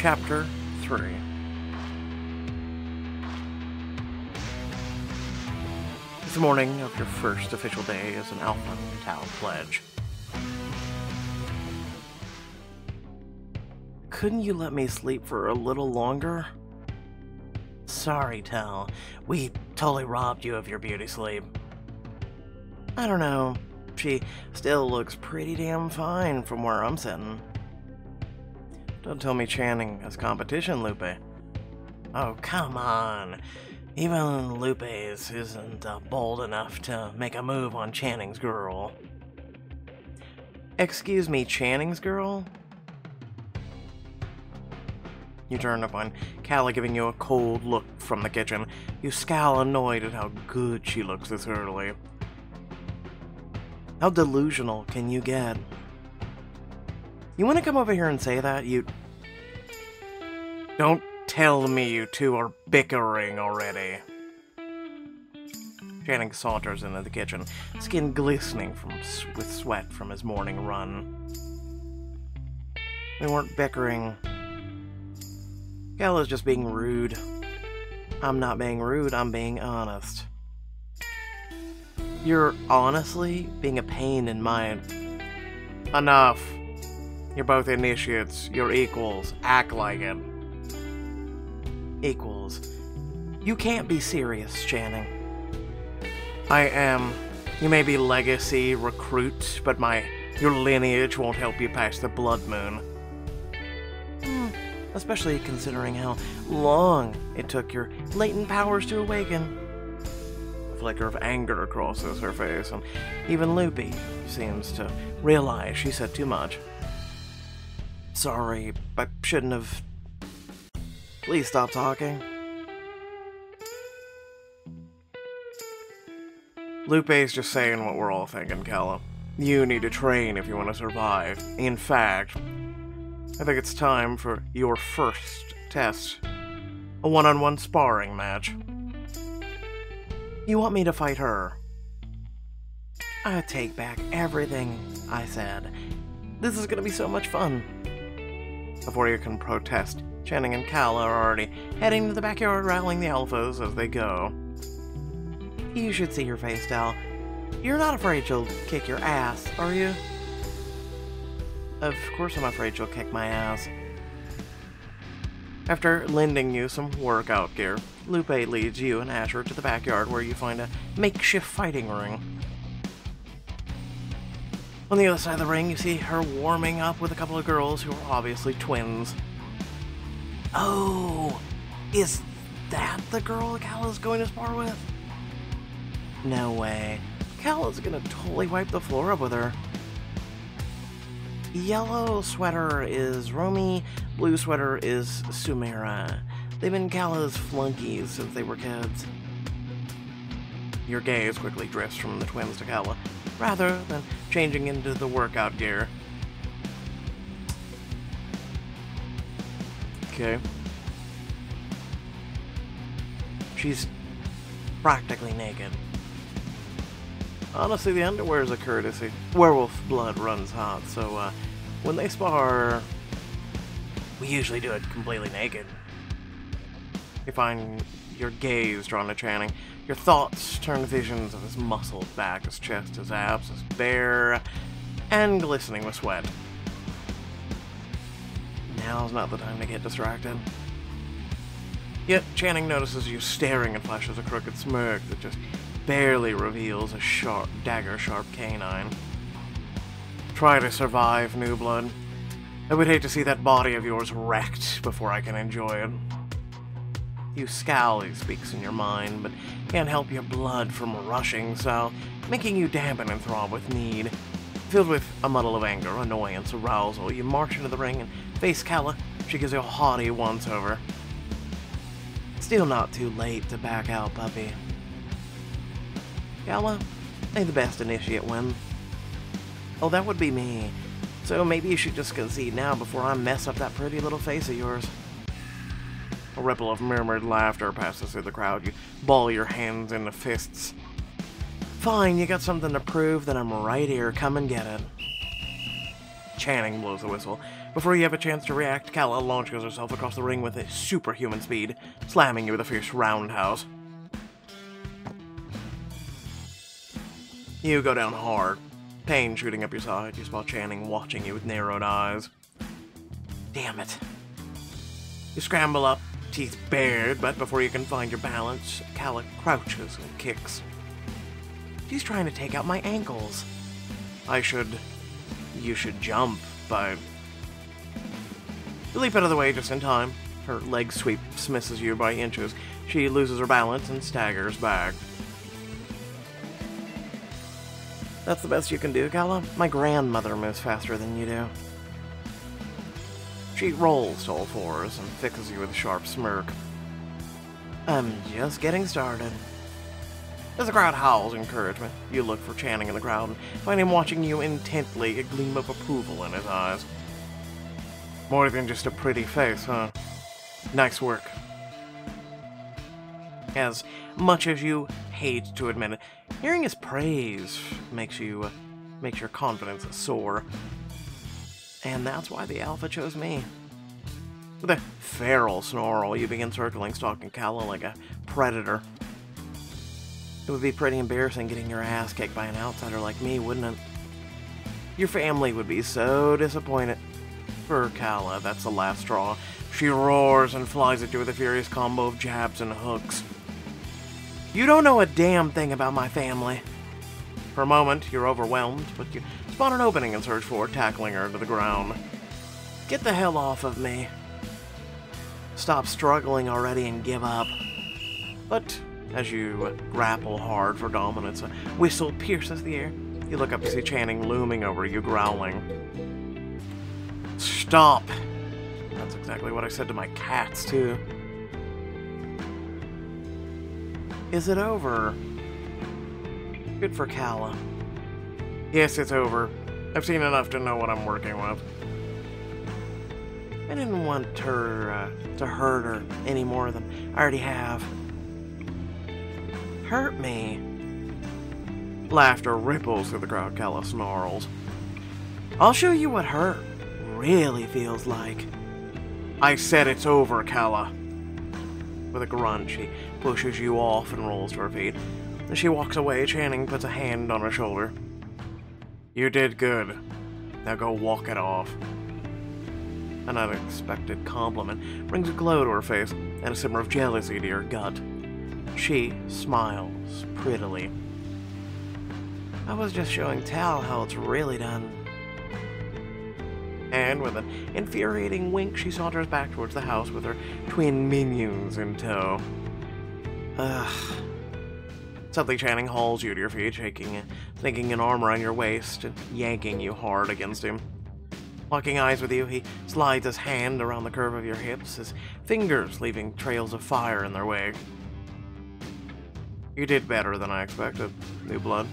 Chapter 3. It's the morning of your first official day as an Alpha Tau pledge. Couldn't you let me sleep for a little longer? Sorry, Tal. We totally robbed you of your beauty sleep. I don't know. She still looks pretty damn fine from where I'm sitting. Don't tell me Channing has competition, Lupe. Oh, come on. Even Lupe's isn't bold enough to make a move on Channing's girl. Excuse me, Channing's girl? You turn upon Callie giving you a cold look from the kitchen. You scowl annoyed at how good she looks this early. How delusional can you get? You want to come over here and say that? You... Don't tell me you two are bickering already. Channing saunters into the kitchen, skin glistening with sweat from his morning run. They weren't bickering. Kala's just being rude. I'm not being rude, I'm being honest. You're honestly being a pain in my... Enough. You're both initiates. You're equals. Act like it. Equals. You can't be serious, Channing. I am. You may be legacy, recruit, but your lineage won't help you past the Blood Moon. Especially considering how long it took your latent powers to awaken. Flicker of anger crosses her face, and even Lupe seems to realize she said too much. Sorry, I shouldn't have. Please stop talking. Lupe's just saying what we're all thinking, Kala. You need to train if you want to survive. In fact, I think it's time for your first test. A one-on-one sparring match. You want me to fight her? I take back everything I said. This is gonna be so much fun. Before you can protest, Channing and Kala are already heading to the backyard, rallying the alphas as they go. You should see your face, Tal. You're not afraid she'll kick your ass, are you? Of course I'm afraid she'll kick my ass. After lending you some workout gear, Lupe leads you and Asher to the backyard where you find a makeshift fighting ring. On the other side of the ring, you see her warming up with a couple of girls who are obviously twins. Oh, is that the girl Kala's going to spar with? No way. Kala's gonna totally wipe the floor up with her. Yellow sweater is Romy, blue sweater is Sumera. They've been Kala's flunkies since they were kids. Your gaze quickly drifts from the twins to Kala, rather than changing into the workout gear. Okay. She's practically naked. Honestly, the underwear is a courtesy. Werewolf blood runs hot, so when they spar, we usually do it completely naked. You find your gaze drawn to Channing. Your thoughts turn to visions of his muscled back, his chest, his abs, his bare, and glistening with sweat. Now's not the time to get distracted. Yet, Channing notices you staring and flashes a crooked smirk that just barely reveals a sharp, dagger-sharp canine. Try to survive, new blood. I would hate to see that body of yours wrecked before I can enjoy it. You scowl, he speaks in your mind, but can't help your blood from rushing south, making you dampen and throb with need. Filled with a muddle of anger, annoyance, arousal, you march into the ring and face Kala. She gives you a haughty once-over. Still not too late to back out, puppy. Kala, ain't the best initiate win. Oh, that would be me. So maybe you should just concede now before I mess up that pretty little face of yours. A ripple of murmured laughter passes through the crowd. You ball your hands into fists. Fine, you got something to prove, then I'm right here. Come and get it. Channing blows the whistle. Before you have a chance to react, Kala launches herself across the ring with superhuman speed, slamming you with a fierce roundhouse. You go down hard. Pain shooting up your side, you spot Channing watching you with narrowed eyes. Damn it. You scramble up, teeth bared, but before you can find your balance, Kala crouches and kicks. She's trying to take out my ankles. You should jump, but... You leap out of the way just in time. Her leg sweeps, misses you by inches. She loses her balance and staggers back. That's the best you can do, Kala. My grandmother moves faster than you do. She rolls to all fours and fixes you with a sharp smirk. I'm just getting started. As the crowd howls encouragement, you look for Channing in the crowd and find him watching you intently, a gleam of approval in his eyes. More than just a pretty face, huh? Nice work. As much as you hate to admit it, hearing his praise makes your confidence soar. And that's why the Alpha chose me. With a feral snarl, you begin circling, stalking Kala like a predator. It would be pretty embarrassing getting your ass kicked by an outsider like me, wouldn't it? Your family would be so disappointed. For Kala, that's the last straw. She roars and flies at you with a furious combo of jabs and hooks. You don't know a damn thing about my family. For a moment, you're overwhelmed, but you spot an opening and search for her, tackling her to the ground. Get the hell off of me. Stop struggling already and give up. But as you grapple hard for dominance, a whistle pierces the air. You look up to see Channing looming over you, growling. Stop! That's exactly what I said to my cats, too. Is it over? Good for Kala. Yes, it's over. I've seen enough to know what I'm working with. I didn't want her to hurt her any more than I already have. Hurt me. Laughter ripples through the crowd. Kala snarls. I'll show you what hurt really feels like. I said it's over, Kala. With a grunt, she pushes you off and rolls to her feet. As she walks away, Channing puts a hand on her shoulder. You did good. Now go walk it off. An unexpected compliment brings a glow to her face and a simmer of jealousy to your gut. She smiles prettily. I was just showing Tal how it's really done. And with an infuriating wink, she saunters back towards the house with her twin minions in tow. Ugh. Suddenly Channing hauls you to your feet, sinking an arm around your waist and yanking you hard against him. Locking eyes with you, he slides his hand around the curve of your hips, his fingers leaving trails of fire in their wake. You did better than I expected, new blood.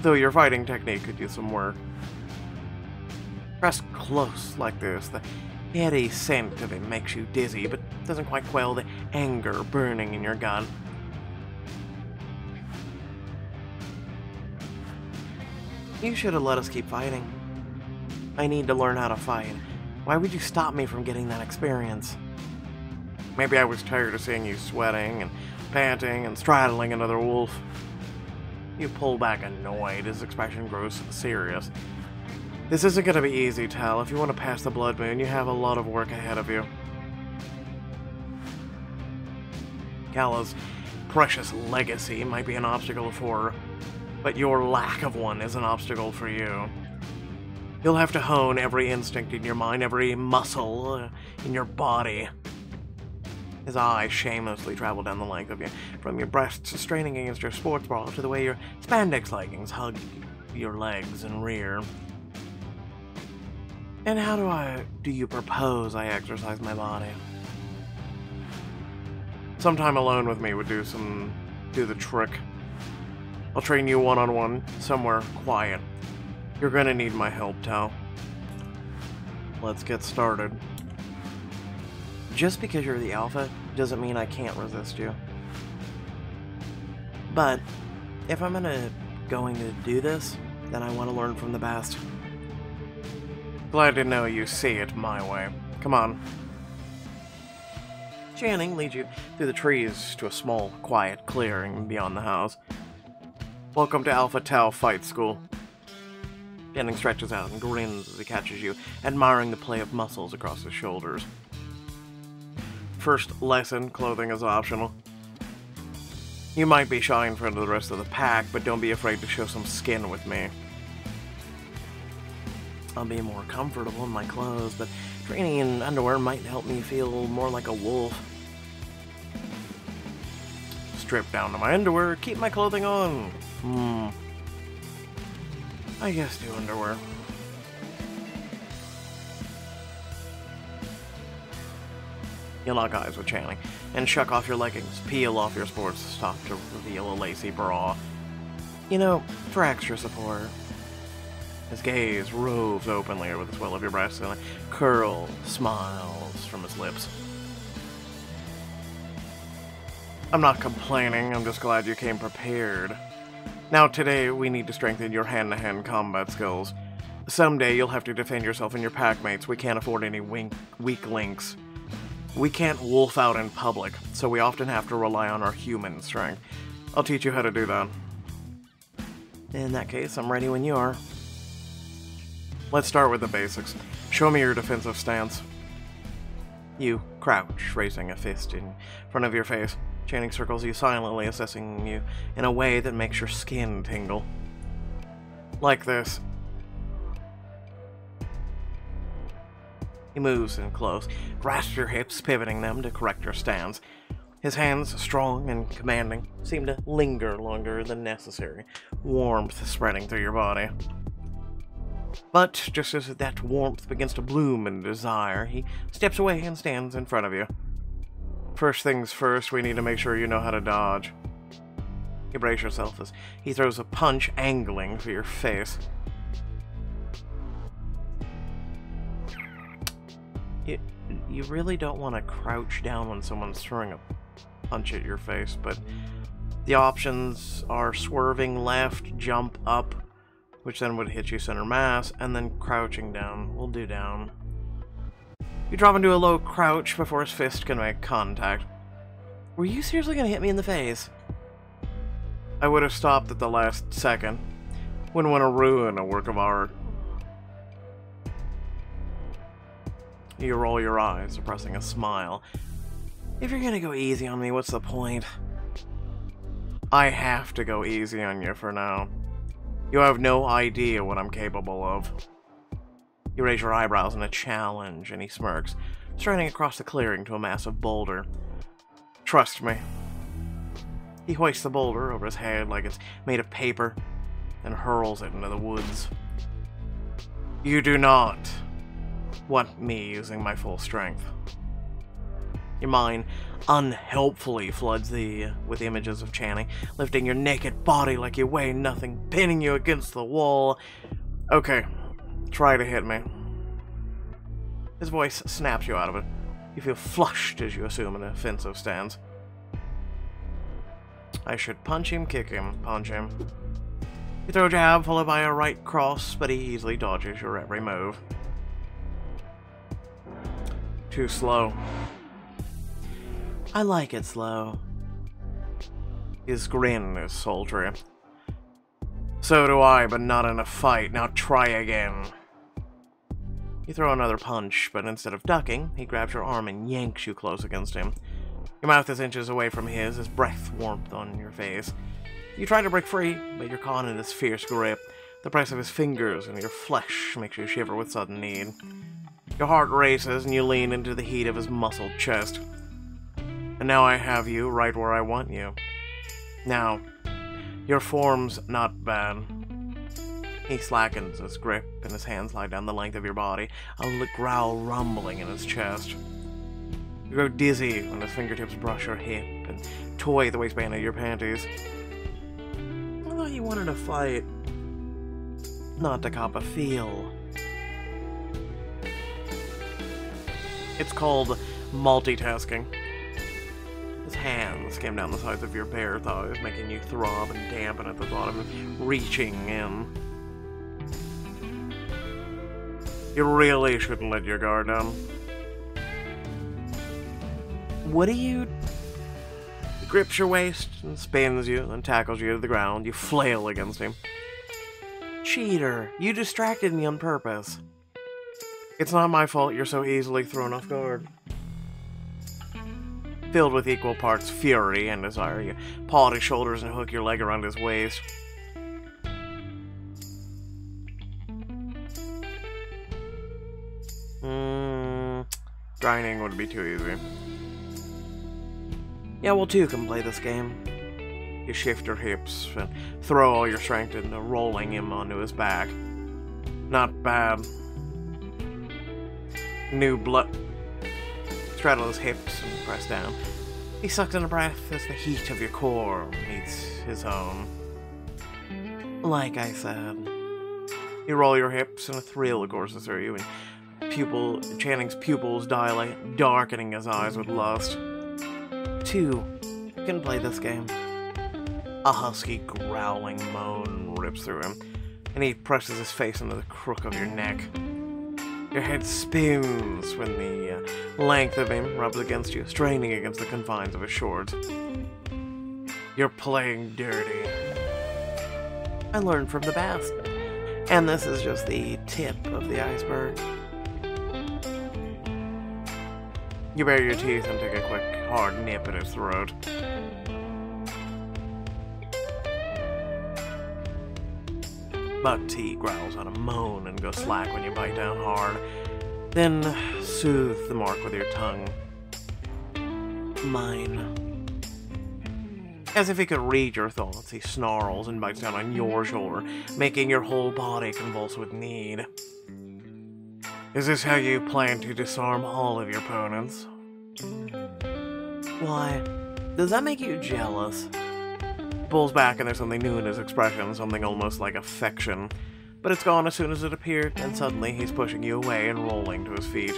Though your fighting technique could use some work. Pressed close like this, the heady scent of it makes you dizzy, but doesn't quite quell the anger burning in your gut. You should have let us keep fighting. I need to learn how to fight. Why would you stop me from getting that experience? Maybe I was tired of seeing you sweating and panting and straddling another wolf. You pull back annoyed, his expression grows serious. This isn't going to be easy, Tal. If you want to pass the Blood Moon, you have a lot of work ahead of you. Kala's precious legacy might be an obstacle for her, but your lack of one is an obstacle for you. You'll have to hone every instinct in your mind, every muscle in your body. His eyes shamelessly travel down the length of you, from your breasts straining against your sports bra to the way your spandex leggings hug your legs and rear. And how do you propose I exercise my body? Sometime alone with me would do the trick. I'll train you one-on-one, somewhere quiet. You're gonna need my help, Tao. Let's get started. Just because you're the Alpha doesn't mean I can't resist you. But if I'm going to do this, then I want to learn from the best. Glad to know you see it my way. Come on. Channing leads you through the trees to a small, quiet clearing beyond the house. Welcome to Alpha Tau Fight School. Channing stretches out and grins as he catches you, admiring the play of muscles across his shoulders. First lesson, clothing is optional. You might be shy in front of the rest of the pack, but don't be afraid to show some skin with me. I'll be more comfortable in my clothes, but training in underwear might help me feel more like a wolf. Strip down to my underwear, keep my clothing on. I guess do underwear. You lock eyes with Channing, and shuck off your leggings, peel off your sports top to reveal a lacy bra. You know, for extra support. His gaze roves openly over the swell of your breasts, and a curl smiles from his lips. I'm not complaining, I'm just glad you came prepared. Now today, we need to strengthen your hand-to-hand combat skills. Someday, you'll have to defend yourself and your packmates. We can't afford any weak links. We can't wolf out in public, so we often have to rely on our human strength. I'll teach you how to do that. In that case, I'm ready when you are. Let's start with the basics. Show me your defensive stance. You crouch, raising a fist in front of your face. Channing circles you silently, assessing you in a way that makes your skin tingle. Like this. He moves in close, grasps your hips, pivoting them to correct your stance. His hands, strong and commanding, seem to linger longer than necessary, warmth spreading through your body. But just as that warmth begins to bloom in desire, he steps away and stands in front of you. First things first, we need to make sure you know how to dodge. You brace yourself as he throws a punch, angling for your face. You really don't want to crouch down when someone's throwing a punch at your face, but the options are swerving left, jump up, which then would hit you center mass, and then crouching down. We'll do down. You drop into a low crouch before his fist can make contact. Were you seriously going to hit me in the face? I would have stopped at the last second. Wouldn't want to ruin a work of art. You roll your eyes, suppressing a smile. If you're gonna go easy on me, what's the point? I have to go easy on you for now. You have no idea what I'm capable of. You raise your eyebrows in a challenge, and he smirks, striding across the clearing to a massive boulder. Trust me. He hoists the boulder over his head like it's made of paper, and hurls it into the woods. You do not want me using my full strength. Your mind unhelpfully floods with images of Channing, lifting your naked body like you weigh nothing, pinning you against the wall. Okay, try to hit me. His voice snaps you out of it. You feel flushed as you assume an offensive stance. I should punch him, kick him, punch him. You throw a jab followed by a right cross, but he easily dodges your every move. Too slow. I like it slow. His grin is sultry. So do I, but not in a fight. Now try again. You throw another punch, but instead of ducking, he grabs your arm and yanks you close against him. Your mouth is inches away from his breath warmth on your face. You try to break free, but you're caught in his fierce grip. The press of his fingers and your flesh makes you shiver with sudden need. Your heart races, and you lean into the heat of his muscled chest. And now I have you right where I want you. Now, your form's not bad. He slackens his grip, and his hands slide down the length of your body, a growl rumbling in his chest. You grow dizzy when his fingertips brush your hip and toy the waistband of your panties. I thought you wanted to fight, not to cop a feel. It's called multitasking. His hands skim down the sides of your bare thighs, making you throb and dampen at the thought of him reaching in. You really shouldn't let your guard down. What do you... He grips your waist and spins you and tackles you to the ground. You flail against him. Cheater, you distracted me on purpose. It's not my fault you're so easily thrown off guard. Filled with equal parts fury and desire, you paw at his shoulders and hook your leg around his waist. Grinding would be too easy. Yeah, well, two can play this game. You shift your hips and throw all your strength into rolling him onto his back. Not bad. New blood. Straddle his hips and press down. He sucks in a breath as the heat of your core meets his own. Like I said. You roll your hips and a thrill courses through you, and Channing's pupils dilate, darkening his eyes with lust. Two can play this game. A husky growling moan rips through him, and he presses his face into the crook of your neck. Your head spins when the length of him rubs against you, straining against the confines of his shorts. You're playing dirty. I learned from the best, and this is just the tip of the iceberg. You bare your teeth and take a quick, hard nip at his throat. But he growls out a moan and goes slack when you bite down hard. Then soothe the mark with your tongue. Mine. As if he could read your thoughts, he snarls and bites down on your shoulder, making your whole body convulse with need. Is this how you plan to disarm all of your opponents? Why, does that make you jealous? Pulls back and there's something new in his expression, something almost like affection. But it's gone as soon as it appeared, and suddenly he's pushing you away and rolling to his feet.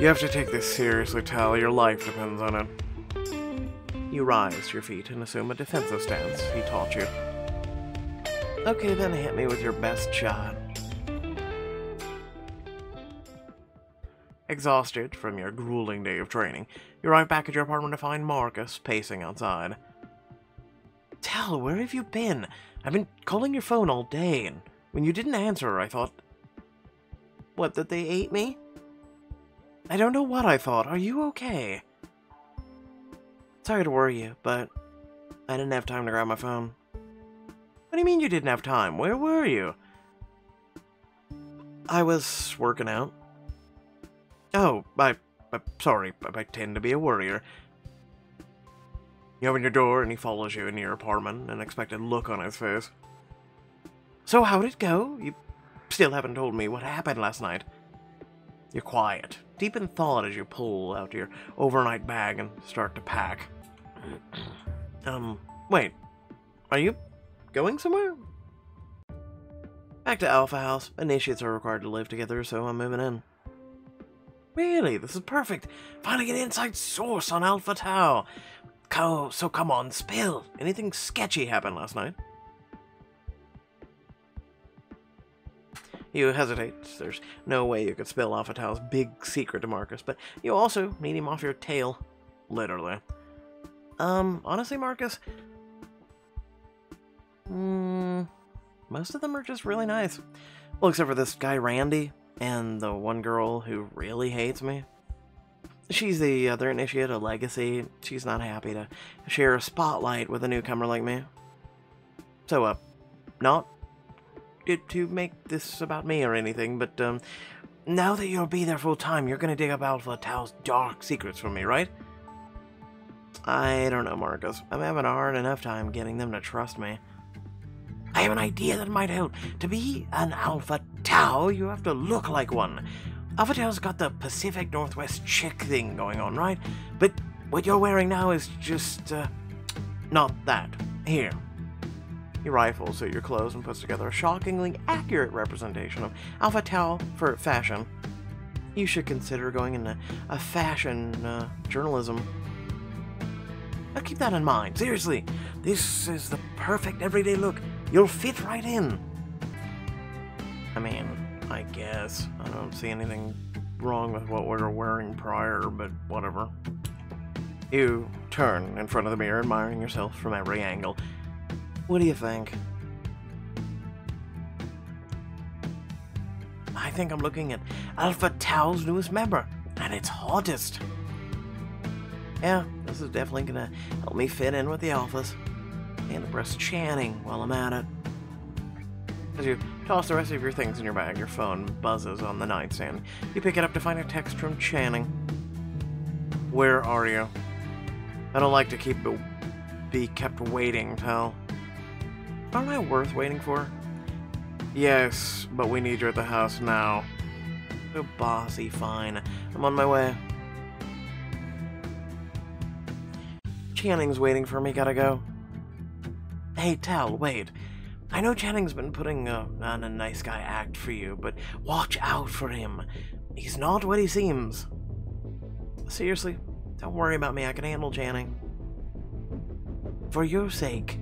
You have to take this seriously, Tal. Your life depends on it. You rise to your feet and assume a defensive stance he taught you. Okay, then hit me with your best shot. Exhausted from your grueling day of training, you arrive back at your apartment to find Marcus pacing outside. Tal, where have you been? I've been calling your phone all day, and when you didn't answer, I thought... What, that they ate me? I don't know what I thought. Are you okay? Sorry to worry you, but I didn't have time to grab my phone. What do you mean you didn't have time? Where were you? I was working out. Oh, I'm sorry, I tend to be a worrier. You open your door and he follows you into your apartment, an expected look on his face. So how'd it go? You still haven't told me what happened last night. You're quiet, deep in thought as you pull out your overnight bag and start to pack. Wait, are you going somewhere? Back to Alpha House. Initiates are required to live together, so I'm moving in. Really? This is perfect. Finding an inside source on Alpha Tau. So come on, spill. Anything sketchy happened last night? You hesitate. There's no way you could spill Alpha Tau's big secret to Marcus, but you also need him off your tail. Literally. Honestly, Marcus... most of them are just really nice. Well, except for this guy, Randy. And the one girl who really hates me. She's the other initiate of Legacy. She's not happy to share a spotlight with a newcomer like me. So, not to make this about me or anything, but, now that you'll be there full time, you're gonna dig up Alpha Tau's dark secrets from me, right? I don't know, Marcus. I'm having a hard enough time getting them to trust me. I have an idea that might help. To be an Alpha Tau, you have to look like one. Alpha Tau's got the Pacific Northwest chick thing going on, right? But what you're wearing now is just, not that. Here. He rifles through your clothes and puts together a shockingly accurate representation of Alpha Tau for fashion. You should consider going into a fashion, journalism. Now keep that in mind. Seriously, this is the perfect everyday look. You'll fit right in. I mean, I guess. I don't see anything wrong with what we were wearing prior, but whatever. You turn in front of the mirror, admiring yourself from every angle. What do you think? I think I'm looking at Alpha Tau's newest member, and it's hottest. Yeah, this is definitely gonna help me fit in with the Alphas. And impress Channing while I'm at it. As you toss the rest of your things in your bag, your phone buzzes on the nightstand. You pick it up to find a text from Channing. Where are you? I don't like to be kept waiting, Tal. Aren't I worth waiting for? Yes, but we need you at the house now. Oh, bossy, fine. I'm on my way. Channing's waiting for me, gotta go. Hey, Tal, wait. I know Channing's been putting on a nice guy act for you, but watch out for him. He's not what he seems. Seriously, don't worry about me. I can handle Channing. For your sake,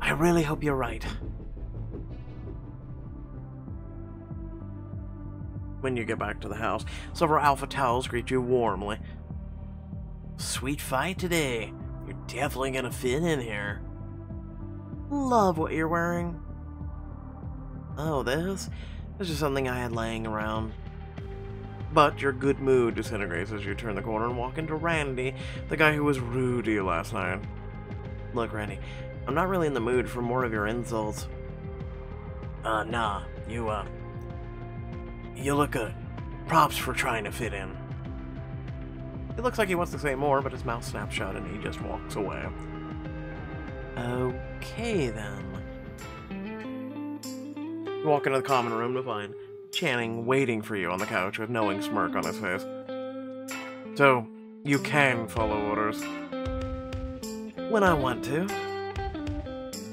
I really hope you're right. When you get back to the house, several Alpha Tau's greet you warmly. Sweet fight today. You're definitely gonna fit in here. Love what you're wearing. Oh, this? This is something I had laying around. But your good mood disintegrates as you turn the corner and walk into Randy, the guy who was rude to you last night. Look, Randy, I'm not really in the mood for more of your insults. Nah. You look good. Props for trying to fit in. It looks like he wants to say more, but his mouth snaps shut and he just walks away. Okay, then. You walk into the common room to find Channing waiting for you on the couch with a knowing smirk on his face. So, you can follow orders. When I want to.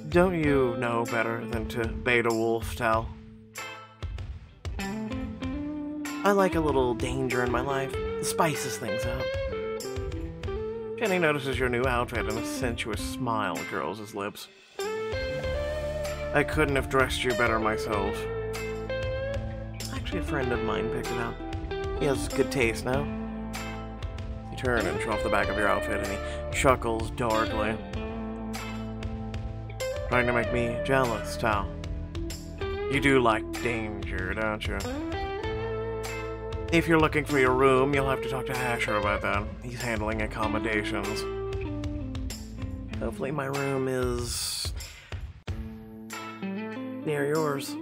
Don't you know better than to bait a wolf, Tal? I like a little danger in my life. It spices things up. Jenny notices your new outfit and a sensuous smile curls his lips. I couldn't have dressed you better myself. Actually, a friend of mine picked it up. He has good taste now. You turn and show off the back of your outfit, and he chuckles darkly. Trying to make me jealous, Tal. You do like danger, don't you? If you're looking for your room, you'll have to talk to Asher about that. He's handling accommodations. Hopefully my room is near yours.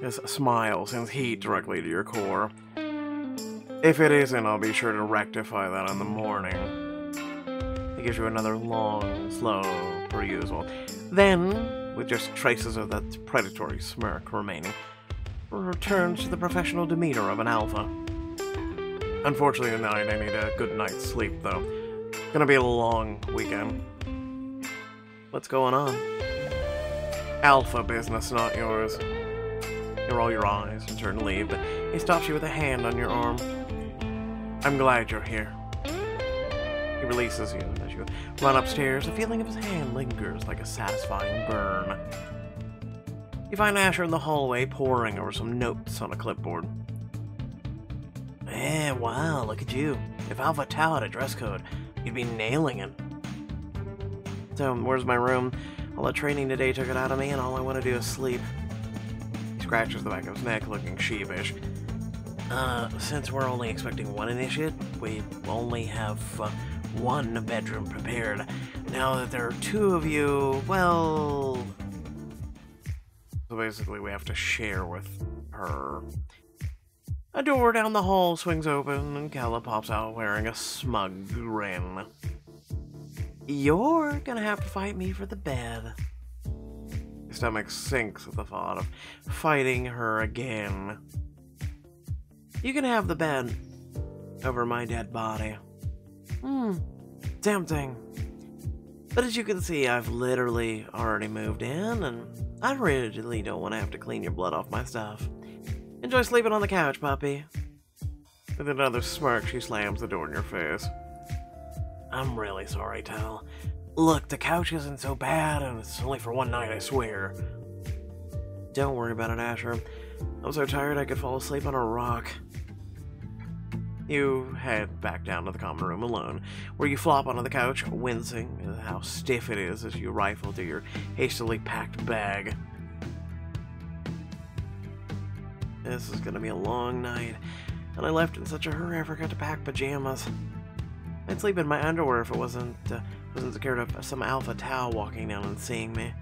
His smile sends heat directly to your core. If it isn't, I'll be sure to rectify that in the morning. He gives you another long, slow perusal. Then, with just traces of that predatory smirk remaining, returns to the professional demeanor of an alpha. Unfortunately tonight, I need a good night's sleep, though. Gonna be a long weekend. What's going on? Alpha business, not yours. You roll your eyes and turn to leave, but he stops you with a hand on your arm. I'm glad you're here. He releases you, and as you run upstairs, the feeling of his hand lingers like a satisfying burn. You find Asher in the hallway, poring over some notes on a clipboard. Eh, wow, look at you. If Alpha Tau had a dress code, you'd be nailing it. So, where's my room? All the training today took it out of me, and all I want to do is sleep. He scratches the back of his neck, looking sheepish. Since we're only expecting one initiate, we only have one bedroom prepared. Now that there are two of you, well... So basically, we have to share with her. A door down the hall swings open, and Kala pops out wearing a smug grin. You're gonna have to fight me for the bed. His stomach sinks at the thought of fighting her again. You can have the bed over my dead body. Tempting. But as you can see, I've literally already moved in, and I really don't want to have to clean your blood off my stuff. Enjoy sleeping on the couch, puppy. With another smirk, she slams the door in your face. I'm really sorry, Tal. Look, the couch isn't so bad, and it's only for one night, I swear. Don't worry about it, Asher. I'm so tired I could fall asleep on a rock. You head back down to the common room alone, where you flop onto the couch, wincing at how stiff it is as you rifle through your hastily packed bag. This is gonna be a long night, and I left in such a hurry I forgot to pack pajamas. I'd sleep in my underwear if it wasn't scared of some Alpha Tau walking down and seeing me.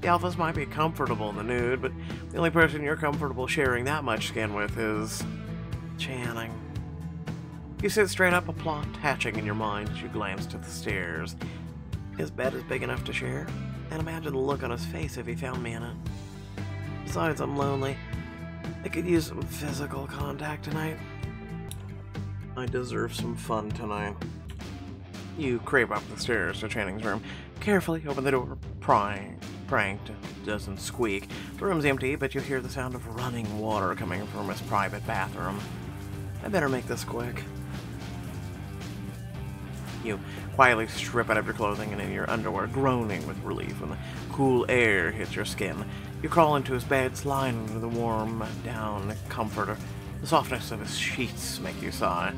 The Alphas might be comfortable in the nude, but the only person you're comfortable sharing that much skin with is Channing. You sit straight up, a plot hatching in your mind as you glanced at the stairs. His bed is big enough to share, and imagine the look on his face if he found me in it. Besides, I'm lonely. I could use some physical contact tonight. I deserve some fun tonight. You creep up the stairs to Channing's room, carefully open the door, praying it doesn't squeak. The room's empty, but you hear the sound of running water coming from his private bathroom. I better make this quick. You quietly strip out of your clothing and into your underwear, groaning with relief when the cool air hits your skin. You crawl into his bed, sliding into the warm, down comforter. The softness of his sheets make you sigh.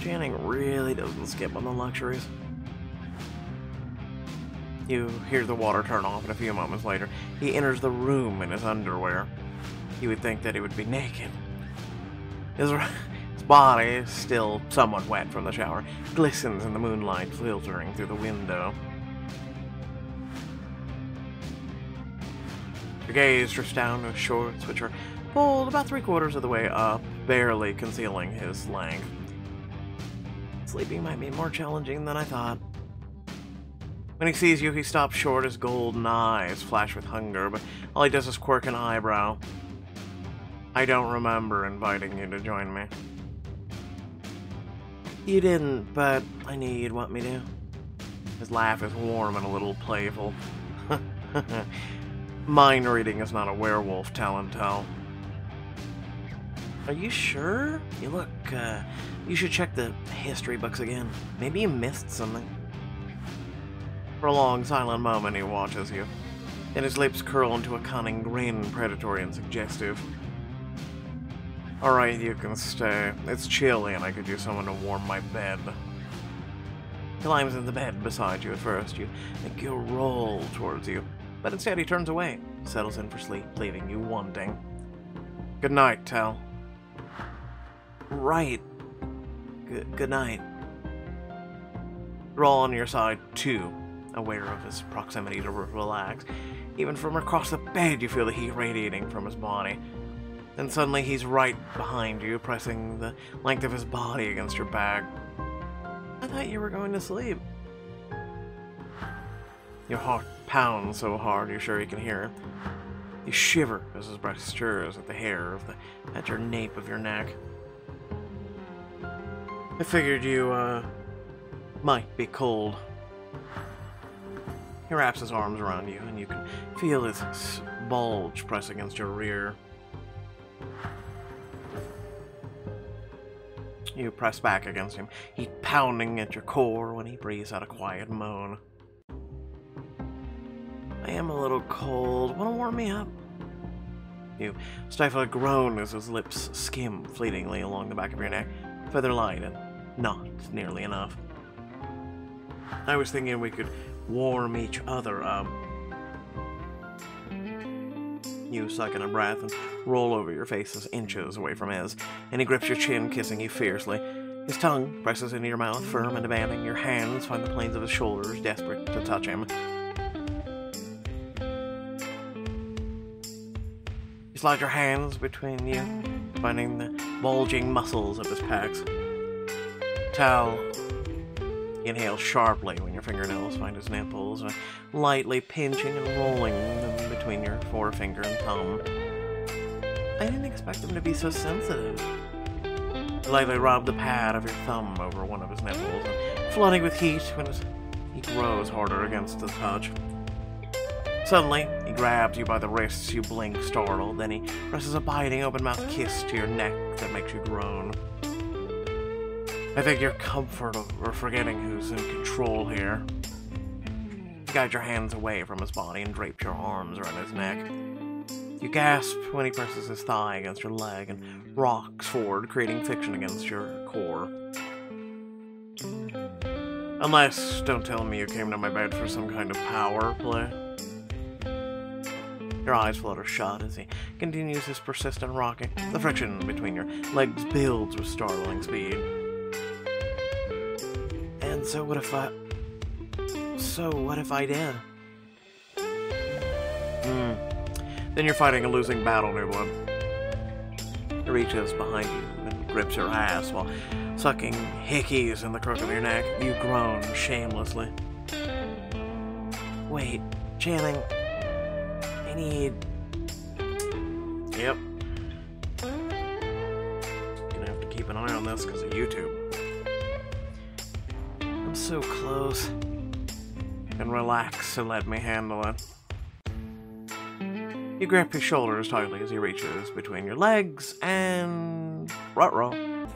Channing really doesn't skip on the luxuries. You hear the water turn off, and a few moments later, he enters the room in his underwear. You would think that he would be naked. His body, still somewhat wet from the shower, glistens in the moonlight filtering through the window. Your gaze drifts down to his shorts, which are pulled about 3/4 of the way up, barely concealing his length. Sleeping might be more challenging than I thought. When he sees you, he stops short, his golden eyes flash with hunger, but all he does is quirk an eyebrow. I don't remember inviting you to join me. You didn't, but I knew you'd want me to. His laugh is warm and a little playful. Mind reading is not a werewolf talent, Tal. Are you sure? You look, you should check the history books again. Maybe you missed something. For a long, silent moment, he watches you. Then his lips curl into a cunning grin, predatory and suggestive. Alright, you can stay. It's chilly and I could use someone to warm my bed. He climbs in the bed beside you at first. You make your roll towards you, but instead he turns away, settles in for sleep, leaving you wanting. Good night, Tal. Right. Good night. Roll on your side, too. Aware of his proximity to relax. Even from across the bed, you feel the heat radiating from his body. Then suddenly he's right behind you, pressing the length of his body against your back. I thought you were going to sleep. Your heart pounds so hard you're sure you can hear it. You shiver as his breath stirs at the hair at your nape of your neck. I figured you, might be cold. He wraps his arms around you, and you can feel his bulge press against your rear. You press back against him, heat pounding at your core when he breathes out a quiet moan. I am a little cold. Wanna warm me up? You stifle a groan as his lips skim fleetingly along the back of your neck, feather light and not nearly enough. I was thinking we could warm each other up. You suck in a breath and roll over your faces inches away from his, and he grips your chin, kissing you fiercely. His tongue presses into your mouth, firm and demanding. Your hands find the planes of his shoulders, desperate to touch him. You slide your hands between you, finding the bulging muscles of his pecs. Tal. You inhale sharply when your fingernails find his nipples, lightly pinching and rolling them between your forefinger and thumb. I didn't expect him to be so sensitive. You lightly rub the pad of your thumb over one of his nipples, and flooding with heat when he grows harder against the touch. Suddenly, he grabs you by the wrists. You blink, startled. Then he presses a biting, open-mouthed kiss to your neck that makes you groan. I think you're comfortable over forgetting who's in control here. You guide your hands away from his body and drape your arms around his neck. You gasp when he presses his thigh against your leg and rocks forward, creating friction against your core. Unless, don't tell me you came to my bed for some kind of power play. Your eyes flutter shut as he continues his persistent rocking. The friction between your legs builds with startling speed. And so what if I did? Then you're fighting a losing battle, new blood. It reaches behind you and grips your ass while sucking hickeys in the crook of your neck. You groan shamelessly. Wait, Channing, I need... Yep. Gonna have to keep an eye on this because of YouTube. I'm so close. And relax and let me handle it. You grip his shoulders tightly as he reaches between your legs and... ruh-roh.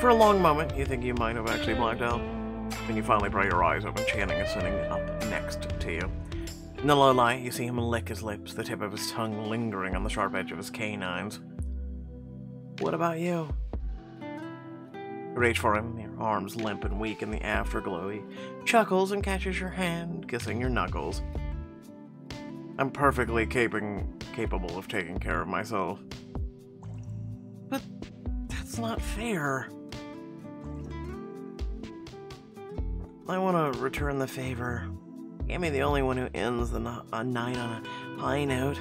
For a long moment, you think you might have actually blacked out. Then you finally pry your eyes open. Channing is sitting up next to you. In the low light, you see him lick his lips, the tip of his tongue lingering on the sharp edge of his canines. What about you? You reach for him, your arms limp and weak in the afterglow. He chuckles and catches your hand, kissing your knuckles. I'm perfectly capable of taking care of myself. But that's not fair. I want to return the favor. Can't be the only one who ends a night on a high note.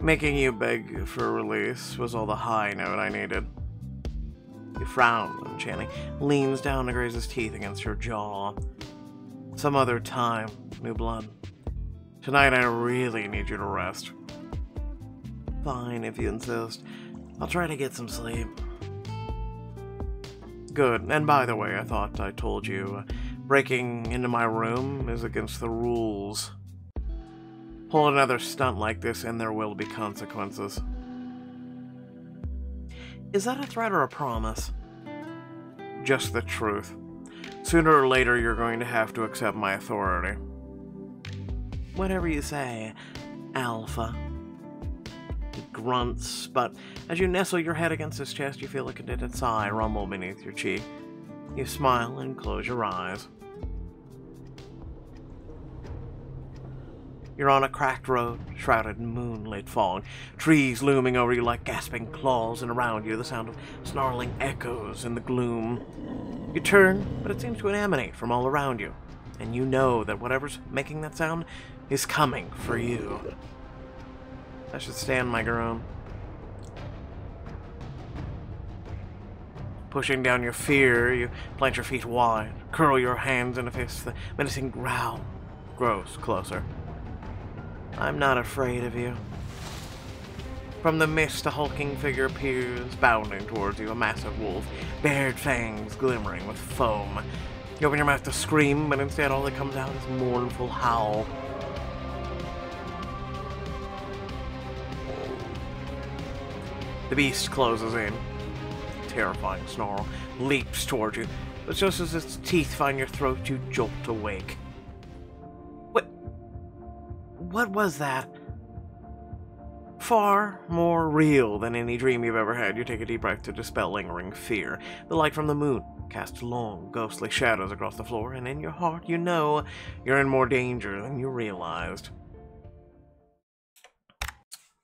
Making you beg for release was all the high note I needed. You frown, and Channing leans down to graze his teeth against your jaw. Some other time, new blood. Tonight I really need you to rest. Fine, if you insist. I'll try to get some sleep. Good, and by the way, I thought I told you... breaking into my room is against the rules. Pull another stunt like this and there will be consequences. Is that a threat or a promise? Just the truth. Sooner or later you're going to have to accept my authority. Whatever you say, Alpha. It grunts, but as you nestle your head against his chest, you feel a contented sigh rumble beneath your cheek. You smile and close your eyes. You're on a cracked road, shrouded in moonlit fog, trees looming over you like gasping claws, and around you the sound of snarling echoes in the gloom. You turn, but it seems to emanate from all around you, and you know that whatever's making that sound is coming for you. I should stand my ground. Pushing down your fear, you plant your feet wide, curl your hands in a fist, the menacing growl grows closer. I'm not afraid of you. From the mist, a hulking figure appears, bounding towards you, a massive wolf, bared fangs glimmering with foam. You open your mouth to scream, but instead all that comes out is a mournful howl. The beast closes in. Terrifying snarl leaps toward you, but just as its teeth find your throat, you jolt awake. What was that? Far more real than any dream you've ever had, you take a deep breath to dispel lingering fear. The light from the moon casts long, ghostly shadows across the floor, and in your heart, you know you're in more danger than you realized.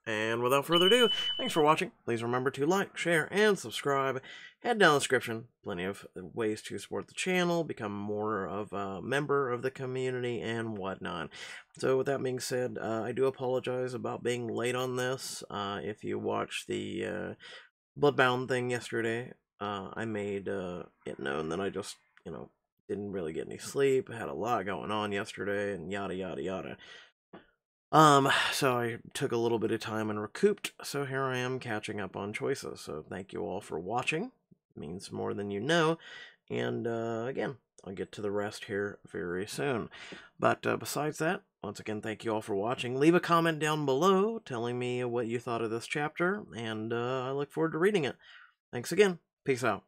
And without further ado, thanks for watching. Please remember to like, share, and subscribe. Head down in the description. Plenty of ways to support the channel, become more of a member of the community, and whatnot. So with that being said, I do apologize about being late on this. If you watched the Bloodbound thing yesterday, I made it known that I just, you know, didn't really get any sleep. I had a lot going on yesterday, and yada, yada, yada. So I took a little bit of time and recouped, so here I am catching up on choices. So thank you all for watching. It means more than you know. And again, I'll get to the rest here very soon. But besides that, once again, thank you all for watching. Leave a comment down below telling me what you thought of this chapter, and I look forward to reading it. Thanks again. Peace out.